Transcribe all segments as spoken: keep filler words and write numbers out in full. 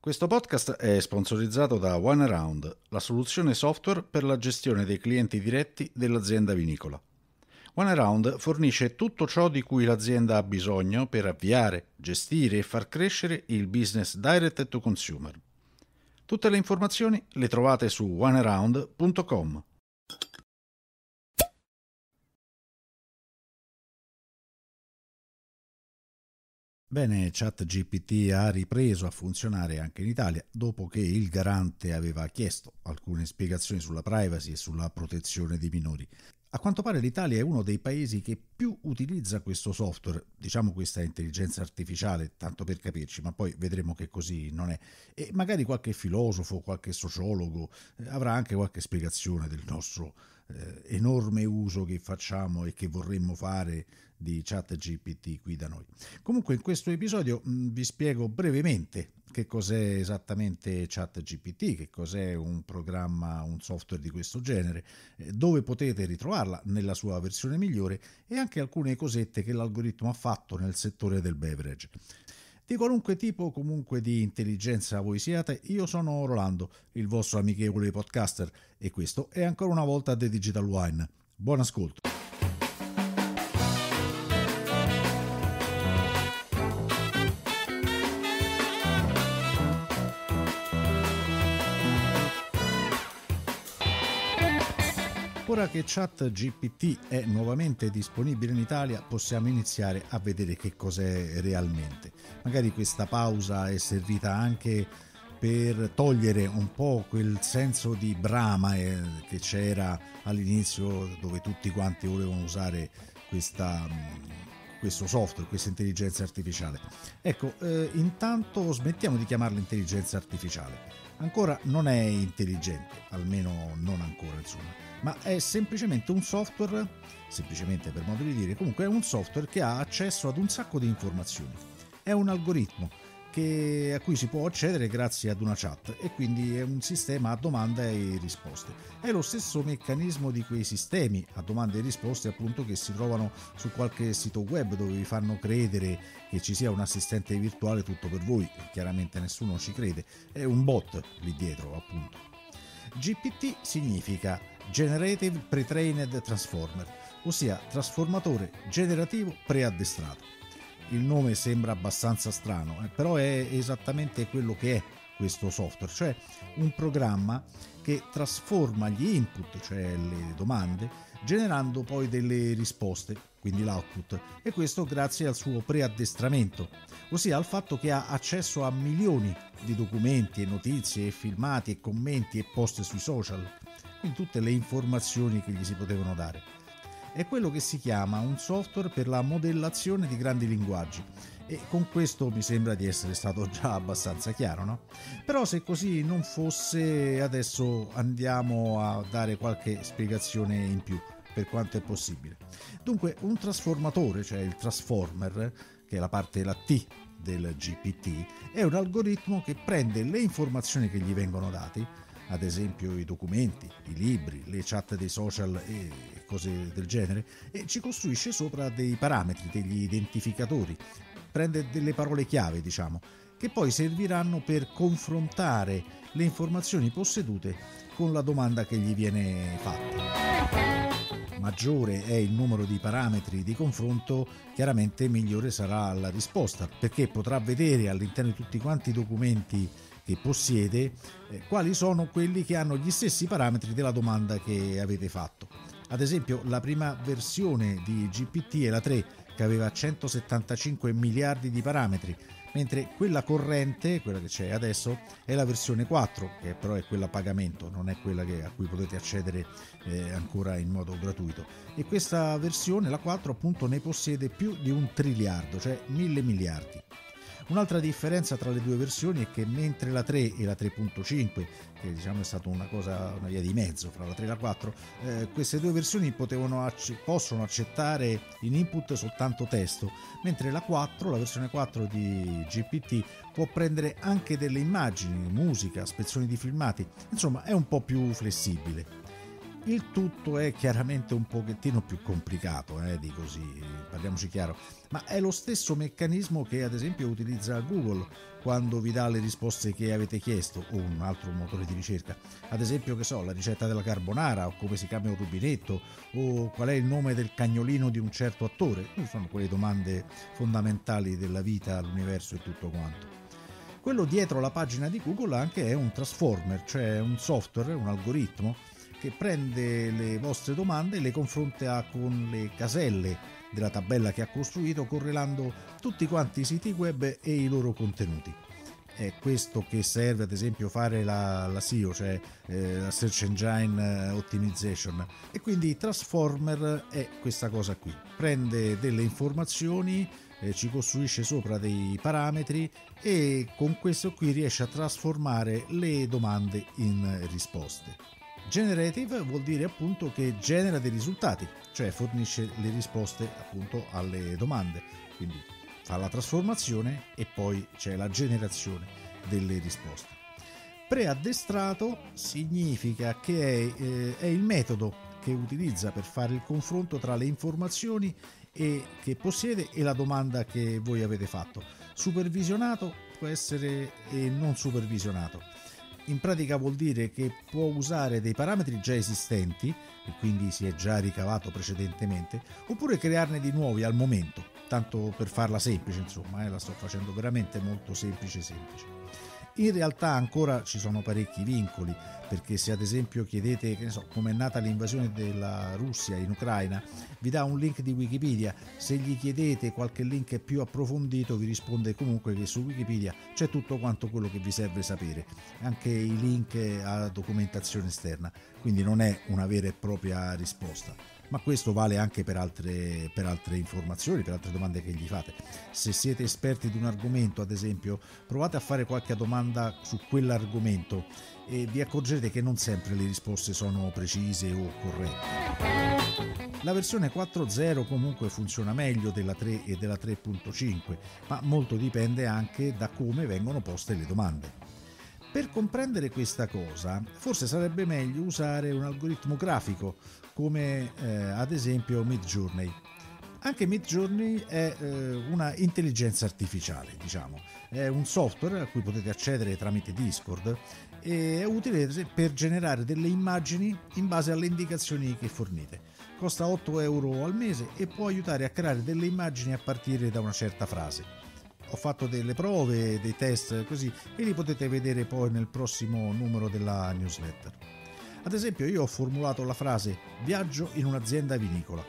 Questo podcast è sponsorizzato da WineAround, la soluzione software per la gestione dei clienti diretti dell'azienda vinicola. WineAround fornisce tutto ciò di cui l'azienda ha bisogno per avviare, gestire e far crescere il business direct to consumer. Tutte le informazioni le trovate su winearound punto com. Bene, ChatGPT ha ripreso a funzionare anche in Italia dopo che il garante aveva chiesto alcune spiegazioni sulla privacy e sulla protezione dei minori. A quanto pare l'Italia è uno dei paesi che più utilizza questo software, diciamo questa intelligenza artificiale, tanto per capirci, ma poi vedremo che così non è. E magari qualche filosofo, qualche sociologo eh, avrà anche qualche spiegazione del nostro eh, enorme uso che facciamo e che vorremmo fare di ChatGPT qui da noi. Comunque in questo episodio mh, vi spiego brevemente che cos'è esattamente ChatGPT, che cos'è un programma, un software di questo genere, dove potete ritrovarla nella sua versione migliore e anche alcune cosette che l'algoritmo ha fatto nel settore del beverage. Di qualunque tipo, comunque, di intelligenza voi siate, io sono Rolando, il vostro amichevole podcaster, e questo è ancora una volta The Digital Wine. Buon ascolto! Ora che ChatGPT è nuovamente disponibile in Italia, possiamo iniziare a vedere che cos'è realmente. Magari questa pausa è servita anche per togliere un po' quel senso di brama eh, che c'era all'inizio, dove tutti quanti volevano usare questa... Mh, questo software, questa intelligenza artificiale. Ecco, eh, intanto smettiamo di chiamarla intelligenza artificiale. Ancora non è intelligente, almeno non ancora, insomma, ma è semplicemente un software, semplicemente per modo di dire, comunque è un software che ha accesso ad un sacco di informazioni. È un algoritmo che, a cui si può accedere grazie ad una chat, e quindi è un sistema a domanda e risposte. È lo stesso meccanismo di quei sistemi a domande e risposte, appunto, che si trovano su qualche sito web dove vi fanno credere che ci sia un assistente virtuale tutto per voi. Chiaramente nessuno ci crede, è un bot lì dietro, appunto. G P T significa Generative Pre-trained Transformer, ossia trasformatore generativo preaddestrato. Il nome sembra abbastanza strano, eh, però è esattamente quello che è questo software, cioè un programma che trasforma gli input, cioè le domande, generando poi delle risposte, quindi l'output, e questo grazie al suo preaddestramento, ossia al fatto che ha accesso a milioni di documenti e notizie e filmati e commenti e post sui social, quindi tutte le informazioni che gli si potevano dare. È quello che si chiama un software per la modellazione di grandi linguaggi, e con questo mi sembra di essere stato già abbastanza chiaro, no? Però se così non fosse, adesso andiamo a dare qualche spiegazione in più per quanto è possibile. Dunque, un trasformatore, cioè il transformer, che è la parte, la T del G P T, è un algoritmo che prende le informazioni che gli vengono date, ad esempio i documenti, i libri, le chat dei social e cose del genere, e ci costruisce sopra dei parametri, degli identificatori, prende delle parole chiave, diciamo, che poi serviranno per confrontare le informazioni possedute con la domanda che gli viene fatta. Maggiore è il numero di parametri di confronto, chiaramente migliore sarà la risposta, perché potrà vedere all'interno di tutti quanti i documenti che possiede eh, quali sono quelli che hanno gli stessi parametri della domanda che avete fatto. Ad esempio, la prima versione di G P T è la tre, che aveva centosettantacinque miliardi di parametri, mentre quella corrente, quella che c'è adesso, è la versione quattro, che però è quella a pagamento, non è quella che, a cui potete accedere eh, ancora in modo gratuito, e questa versione, la quattro, appunto, ne possiede più di un triliardo, cioè mille miliardi. Un'altra differenza tra le due versioni è che mentre la tre e la tre punto cinque, che diciamo è stata una cosa, una via di mezzo fra la tre e la quattro, eh, queste due versioni potevano acce- possono accettare in input soltanto testo, mentre la quattro, la versione quattro di G P T, può prendere anche delle immagini, musica, spezzoni di filmati, insomma è un po' più flessibile. Il tutto è chiaramente un pochettino più complicato, eh, di così, parliamoci chiaro, ma è lo stesso meccanismo che ad esempio utilizza Google quando vi dà le risposte che avete chiesto, o un altro motore di ricerca, ad esempio, che so, la ricetta della carbonara, o come si cambia un rubinetto, o qual è il nome del cagnolino di un certo attore. Sono quelle domande fondamentali della vita, l'universo e tutto quanto. Quello dietro la pagina di Google anche è un transformer, cioè un software, un algoritmo che prende le vostre domande e le confronta con le caselle della tabella che ha costruito, correlando tutti quanti i siti web e i loro contenuti. È questo che serve ad esempio fare la, la S E O, cioè eh, la Search Engine Optimization, e quindi Transformer è questa cosa qui: prende delle informazioni, eh, ci costruisce sopra dei parametri e con questo qui riesce a trasformare le domande in risposte. Generative vuol dire appunto che genera dei risultati, cioè fornisce le risposte appunto alle domande, quindi fa la trasformazione e poi c'è la generazione delle risposte. Preaddestrato significa che è, eh, è il metodo che utilizza per fare il confronto tra le informazioni e che possiede e la domanda che voi avete fatto. Supervisionato può essere e non supervisionato. In pratica vuol dire che può usare dei parametri già esistenti, e quindi si è già ricavato precedentemente, oppure crearne di nuovi al momento, tanto per farla semplice, insomma, eh, la sto facendo veramente molto semplice semplice. In realtà ancora ci sono parecchi vincoli, perché se ad esempio chiedete, che ne so, come è nata l'invasione della Russia in Ucraina, vi dà un link di Wikipedia. Se gli chiedete qualche link più approfondito, vi risponde comunque che su Wikipedia c'è tutto quanto quello che vi serve sapere, anche i link a documentazione esterna, quindi non è una vera e propria risposta. Ma questo vale anche per altre, per altre informazioni, per altre domande che gli fate. Se siete esperti di un argomento, ad esempio, provate a fare qualche domanda su quell'argomento e vi accorgerete che non sempre le risposte sono precise o corrette. La versione quattro punto zero comunque funziona meglio della tre e della tre punto cinque, ma molto dipende anche da come vengono poste le domande. Per comprendere questa cosa, forse sarebbe meglio usare un algoritmo grafico, come eh, ad esempio Midjourney. Anche Midjourney è eh, una intelligenza artificiale, diciamo. È un software a cui potete accedere tramite Discord e è utile per generare delle immagini in base alle indicazioni che fornite. Costa otto euro al mese e può aiutare a creare delle immagini a partire da una certa frase. Ho fatto delle prove, dei test così, e li potete vedere poi nel prossimo numero della newsletter. Ad esempio io ho formulato la frase "viaggio in un'azienda vinicola",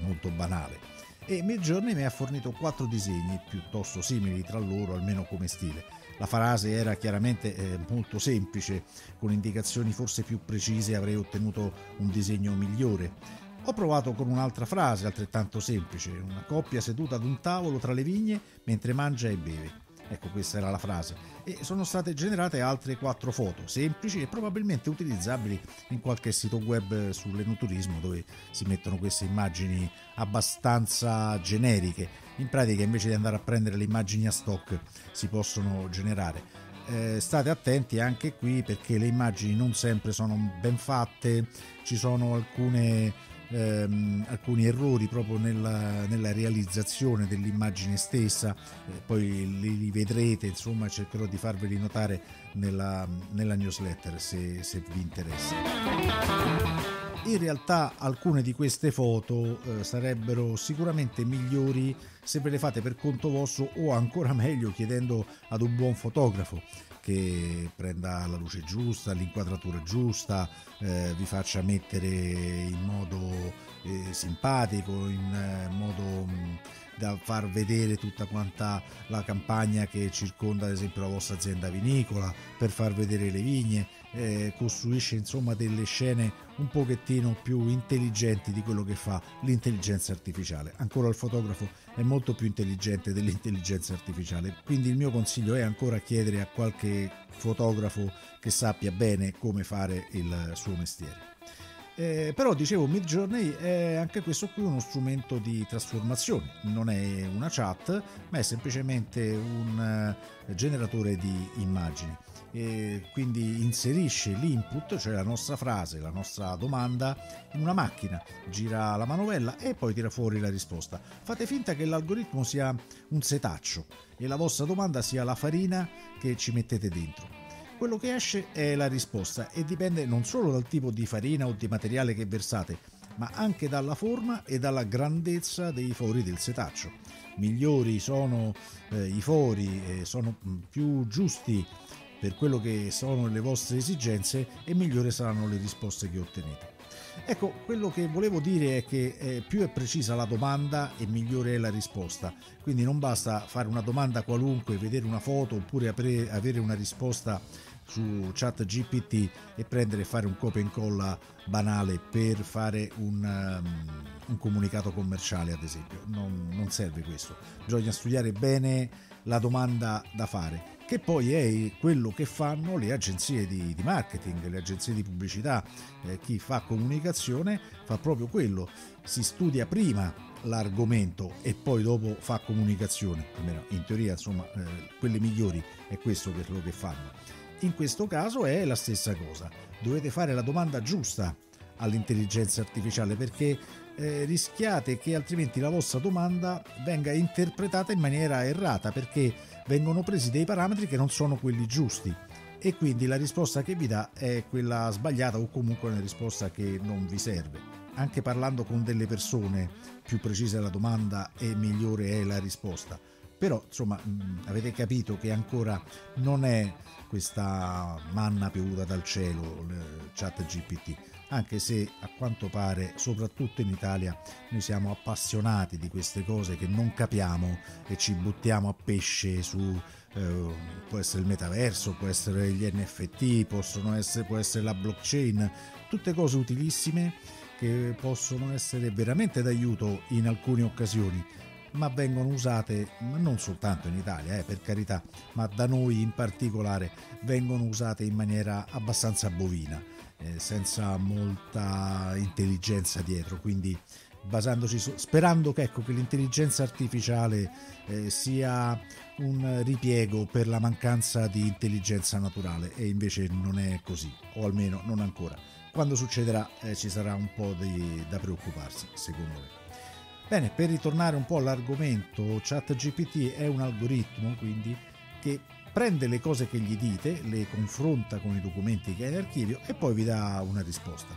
molto banale, e Midjourney mi ha fornito quattro disegni piuttosto simili tra loro, almeno come stile. La frase era chiaramente eh, molto semplice, con indicazioni forse più precise avrei ottenuto un disegno migliore. Ho provato con un'altra frase altrettanto semplice: una coppia seduta ad un tavolo tra le vigne mentre mangia e beve. Ecco, questa era la frase, e sono state generate altre quattro foto semplici e probabilmente utilizzabili in qualche sito web sull'enoturismo, dove si mettono queste immagini abbastanza generiche. In pratica, invece di andare a prendere le immagini a stock, si possono generare. Eh, state attenti anche qui, perché le immagini non sempre sono ben fatte, ci sono alcune Ehm, alcuni errori proprio nella, nella realizzazione dell'immagine stessa, eh, poi li, li vedrete, insomma cercherò di farveli notare nella, nella newsletter se, se vi interessa. In realtà alcune di queste foto eh, sarebbero sicuramente migliori se ve le fate per conto vostro, o ancora meglio chiedendo ad un buon fotografo che prenda la luce giusta, l'inquadratura giusta, eh, vi faccia mettere in modo eh, simpatico, in eh, modo mh, da far vedere tutta quanta la campagna che circonda ad esempio la vostra azienda vinicola, per far vedere le vigne. Eh, costruisce insomma delle scene un pochettino più intelligenti di quello che fa l'intelligenza artificiale. Ancora il fotografo è molto più intelligente dell'intelligenza artificiale, quindi il mio consiglio è ancora chiedere a qualche fotografo che sappia bene come fare il suo mestiere. Eh, però dicevo, Midjourney è anche questo qui uno strumento di trasformazione, non è una chat, ma è semplicemente un uh, generatore di immagini. E quindi inserisce l'input, cioè la nostra frase, la nostra domanda, in una macchina, gira la manovella e poi tira fuori la risposta. Fate finta che l'algoritmo sia un setaccio e la vostra domanda sia la farina che ci mettete dentro. Quello che esce è la risposta e dipende non solo dal tipo di farina o di materiale che versate, ma anche dalla forma e dalla grandezza dei fori del setaccio. Migliori sono eh, i fori, eh, sono più giusti per quello che sono le vostre esigenze e migliori saranno le risposte che ottenete. Ecco, quello che volevo dire è che eh, più è precisa la domanda e migliore è la risposta, quindi non basta fare una domanda qualunque, vedere una foto oppure apre, avere una risposta su ChatGPT e prendere e fare un copia e incolla banale per fare un, um, un comunicato commerciale, ad esempio. Non, non serve questo, bisogna studiare bene la domanda da fare, che poi è quello che fanno le agenzie di, di marketing, le agenzie di pubblicità, eh, chi fa comunicazione fa proprio quello, si studia prima l'argomento e poi dopo fa comunicazione, almeno in teoria, insomma, eh, quelle migliori è questo quello che fanno. In questo caso è la stessa cosa, dovete fare la domanda giusta all'intelligenza artificiale, perché eh, rischiate che altrimenti la vostra domanda venga interpretata in maniera errata, perché vengono presi dei parametri che non sono quelli giusti e quindi la risposta che vi dà è quella sbagliata o comunque una risposta che non vi serve. Anche parlando con delle persone, più precisa è la domanda e migliore è la risposta. Però insomma, mh, avete capito che ancora non è questa manna piovuta dal cielo ChatGPT, anche se a quanto pare soprattutto in Italia noi siamo appassionati di queste cose che non capiamo e ci buttiamo a pesce su, eh, può essere il metaverso, può essere gli N F T, possono essere, può essere la blockchain, tutte cose utilissime che possono essere veramente d'aiuto in alcune occasioni, ma vengono usate, ma non soltanto in Italia, eh, per carità, ma da noi in particolare vengono usate in maniera abbastanza bovina, Eh, senza molta intelligenza dietro, quindi basandoci su, sperando che, ecco, che l'intelligenza artificiale eh, sia un ripiego per la mancanza di intelligenza naturale, e invece non è così, o almeno non ancora. Quando succederà eh, ci sarà un po' di, da preoccuparsi, secondo me. Bene, per ritornare un po' all'argomento, ChatGPT è un algoritmo quindi che prende le cose che gli dite, le confronta con i documenti che ha in archivio e poi vi dà una risposta.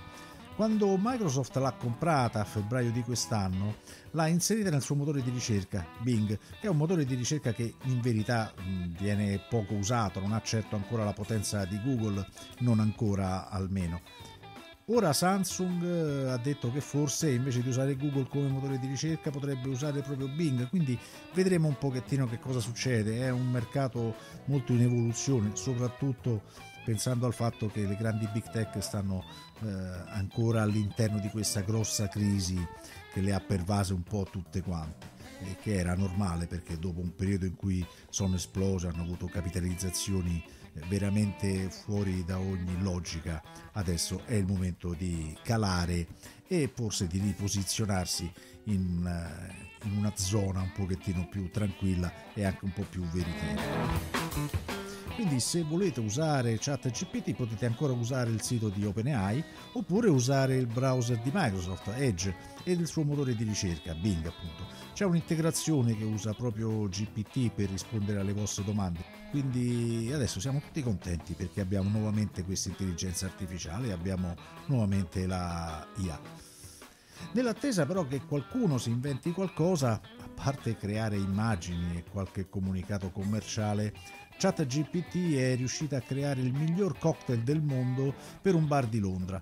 Quando Microsoft l'ha comprata a febbraio di quest'anno, l'ha inserita nel suo motore di ricerca, Bing, che è un motore di ricerca che in verità viene poco usato, non ha certo ancora la potenza di Google, non ancora almeno. Ora Samsung ha detto che forse invece di usare Google come motore di ricerca potrebbe usare proprio Bing, quindi vedremo un pochettino che cosa succede. È un mercato molto in evoluzione, soprattutto pensando al fatto che le grandi big tech stanno eh, ancora all'interno di questa grossa crisi che le ha pervase un po' tutte quante, e che era normale perché dopo un periodo in cui sono esplose, hanno avuto capitalizzazioni veramente fuori da ogni logica, adesso è il momento di calare e forse di riposizionarsi in, in una zona un pochettino più tranquilla e anche un po' più veritiera. Quindi se volete usare ChatGPT potete ancora usare il sito di OpenAI oppure usare il browser di Microsoft Edge ed il suo motore di ricerca Bing, appunto. C'è un'integrazione che usa proprio G P T per rispondere alle vostre domande. Quindi adesso siamo tutti contenti perché abbiamo nuovamente questa intelligenza artificiale e abbiamo nuovamente la I A. Nell'attesa però che qualcuno si inventi qualcosa, a parte creare immagini e qualche comunicato commerciale, ChatGPT è riuscita a creare il miglior cocktail del mondo per un bar di Londra.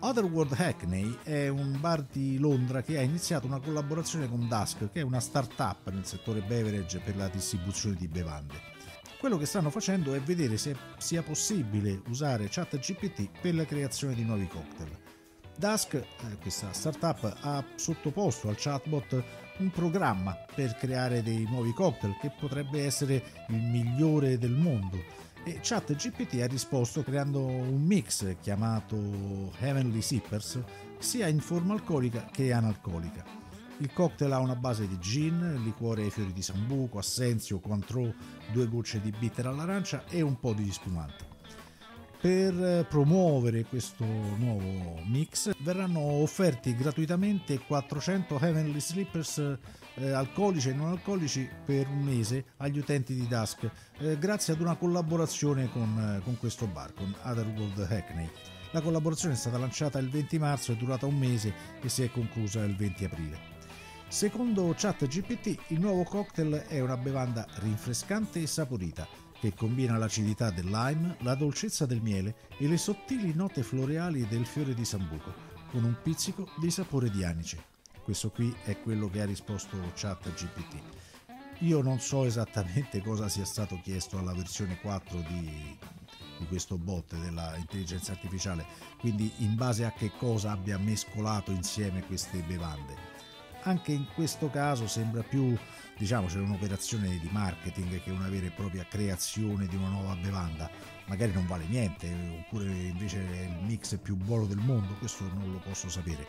Otherworld Hackney è un bar di Londra che ha iniziato una collaborazione con Dusk, che è una start-up nel settore beverage per la distribuzione di bevande. Quello che stanno facendo è vedere se sia possibile usare ChatGPT per la creazione di nuovi cocktail. Dusk, eh, questa startup, ha sottoposto al chatbot un programma per creare dei nuovi cocktail che potrebbe essere il migliore del mondo e ChatGPT ha risposto creando un mix chiamato Heavenly Sippers sia in forma alcolica che analcolica. Il cocktail ha una base di gin, liquore ai fiori di sambuco, assenzio, Cointreau, due gocce di bitter all'arancia e un po' di spumante. Per promuovere questo nuovo mix verranno offerti gratuitamente quattrocento Heavenly Sippers eh, alcolici e non alcolici per un mese agli utenti di Dusk eh, grazie ad una collaborazione con, eh, con questo bar, con Otherworld Hackney. La collaborazione è stata lanciata il venti marzo, è durata un mese e si è conclusa il venti aprile. Secondo ChatGPT, il nuovo cocktail è una bevanda rinfrescante e saporita, che combina l'acidità del lime, la dolcezza del miele e le sottili note floreali del fiore di sambuco, con un pizzico di sapore di anice. Questo qui è quello che ha risposto ChatGPT. Io non so esattamente cosa sia stato chiesto alla versione quattro di, di questo bot dell'intelligenza artificiale, quindi in base a che cosa abbia mescolato insieme queste bevande. Anche in questo caso sembra più, diciamo, c'è un'operazione di marketing che una vera e propria creazione di una nuova bevanda. Magari non vale niente, oppure invece è il mix più buono del mondo, questo non lo posso sapere.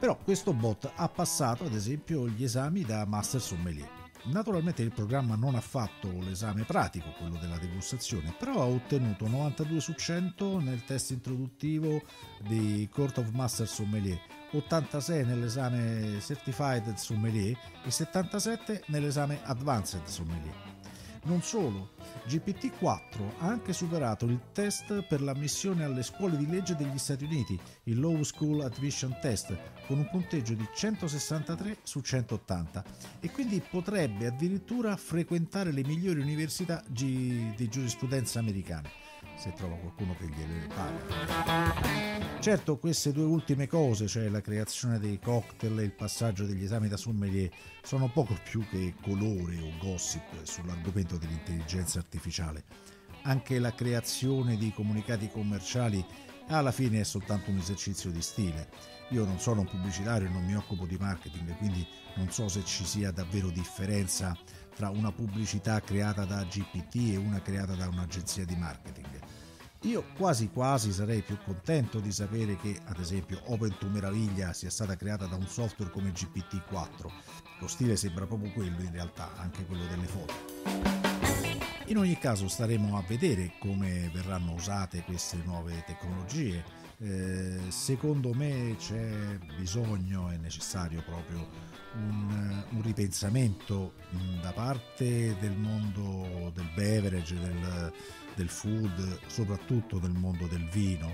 Però questo bot ha passato ad esempio gli esami da Master Sommelier. Naturalmente il programma non ha fatto l'esame pratico, quello della degustazione, però ha ottenuto novantadue su cento nel test introduttivo di Court of Master Sommelier, ottantasei nell'esame Certified Sommelier e settantasette nell'esame Advanced Sommelier. Non solo, G P T quattro ha anche superato il test per l'ammissione alle scuole di legge degli Stati Uniti, il Law School Admission Test, con un punteggio di centosessantatré su centottanta, e quindi potrebbe addirittura frequentare le migliori università di giurisprudenza americane, se trova qualcuno che gliele paga. Certo, queste due ultime cose, cioè la creazione dei cocktail e il passaggio degli esami da sommelier, sono poco più che colore o gossip sull'argomento dell'intelligenza artificiale. Anche la creazione di comunicati commerciali alla fine è soltanto un esercizio di stile. Io non sono un pubblicitario e non mi occupo di marketing, quindi non so se ci sia davvero differenza tra una pubblicità creata da G P T e una creata da un'agenzia di marketing. Io quasi quasi sarei più contento di sapere che, ad esempio, Open to Meraviglia sia stata creata da un software come G P T quattro. Lo stile sembra proprio quello in realtà, anche quello delle foto. In ogni caso staremo a vedere come verranno usate queste nuove tecnologie. Eh, secondo me c'è bisogno, è necessario proprio un, un ripensamento mh, da parte del mondo del beverage, del... del food, soprattutto nel mondo del vino,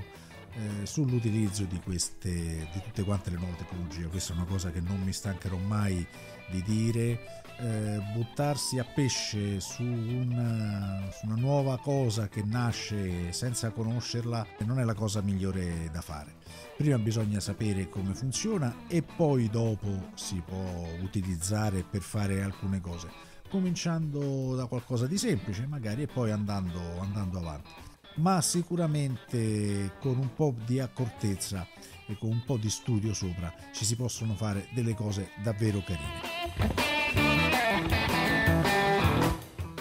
eh, sull'utilizzo di queste, di tutte quante le nuove tecnologie. Questa è una cosa che non mi stancherò mai di dire. Eh, buttarsi a pesce su una, su una nuova cosa che nasce senza conoscerla non è la cosa migliore da fare. Prima bisogna sapere come funziona e poi dopo si può utilizzare per fare alcune cose, cominciando da qualcosa di semplice magari e poi andando, andando avanti, ma sicuramente con un po' di accortezza e con un po' di studio sopra ci si possono fare delle cose davvero carine.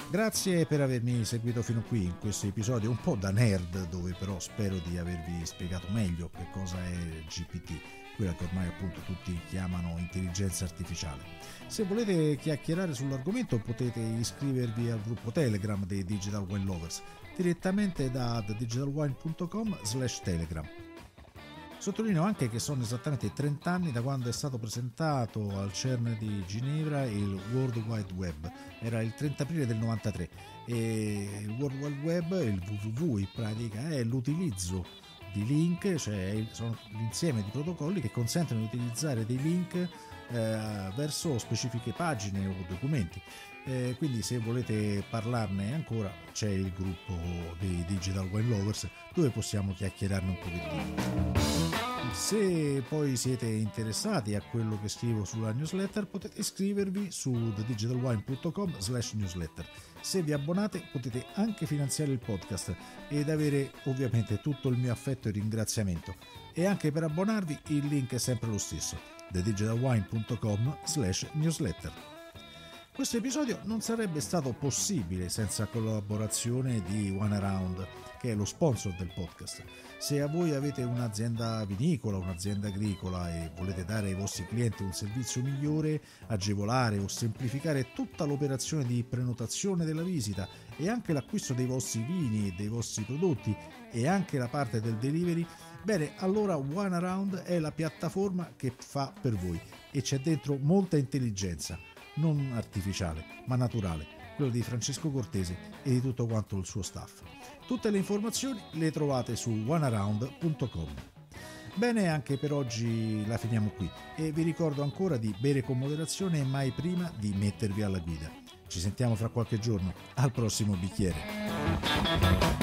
Grazie per avermi seguito fino qui in questo episodio un po' da nerd, dove però spero di avervi spiegato meglio che cosa è G P T, quella che ormai appunto tutti chiamano intelligenza artificiale. Se volete chiacchierare sull'argomento potete iscrivervi al gruppo Telegram dei Digital Wine Lovers direttamente da the digital wine punto com slash telegram. Sottolineo anche che sono esattamente trent'anni da quando è stato presentato al CERN di Ginevra il World Wide Web. Era il trenta aprile del novantatré e il World Wide Web, il W W W in pratica, è l'utilizzo di link, cioè sono l'insieme di protocolli che consentono di utilizzare dei link eh, verso specifiche pagine o documenti. Eh, quindi se volete parlarne ancora c'è il gruppo dei Digital Wine Lovers dove possiamo chiacchierarne un pochettino. Se poi siete interessati a quello che scrivo sulla newsletter potete iscrivervi su the digital wine punto com slash newsletter. Se vi abbonate potete anche finanziare il podcast ed avere ovviamente tutto il mio affetto e ringraziamento. E anche per abbonarvi il link è sempre lo stesso, the digital wine punto com slash newsletter. Questo episodio non sarebbe stato possibile senza collaborazione di WineAround, che è lo sponsor del podcast. Se a voi avete un'azienda vinicola, un'azienda agricola e volete dare ai vostri clienti un servizio migliore, agevolare o semplificare tutta l'operazione di prenotazione della visita e anche l'acquisto dei vostri vini e dei vostri prodotti e anche la parte del delivery, bene, allora WineAround è la piattaforma che fa per voi e c'è dentro molta intelligenza, non artificiale ma naturale, quella di Francesco Cortese e di tutto quanto il suo staff. Tutte le informazioni le trovate su winearound punto com. Bene, anche per oggi la finiamo qui e vi ricordo ancora di bere con moderazione e mai prima di mettervi alla guida. Ci sentiamo fra qualche giorno al prossimo bicchiere.